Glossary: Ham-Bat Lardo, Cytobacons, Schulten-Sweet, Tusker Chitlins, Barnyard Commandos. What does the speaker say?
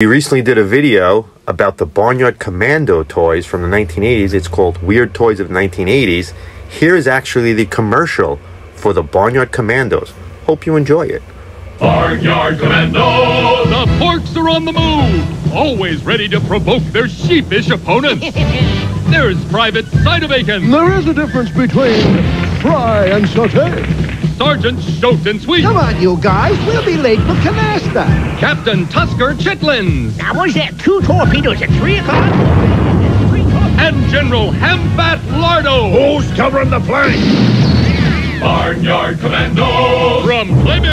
We recently did a video about the Barnyard Commando toys from the 1980s. It's called Weird Toys of the 1980s. Here is actually the commercial for the Barnyard Commandos. Hope you enjoy it. Barnyard Commandos! The porks are on the move, always ready to provoke their sheepish opponents. There's Private Cytobacons. There is a difference between fry and sauté. Sergeant Schulten-Sweet. Come on, you guys. We'll be late for canasta. Captain Tusker Chitlins. Now, was that two torpedoes at 3 o'clock? And General Ham-Bat Lardo. Who's covering the flank? Barnyard Commandos. From Plymouth.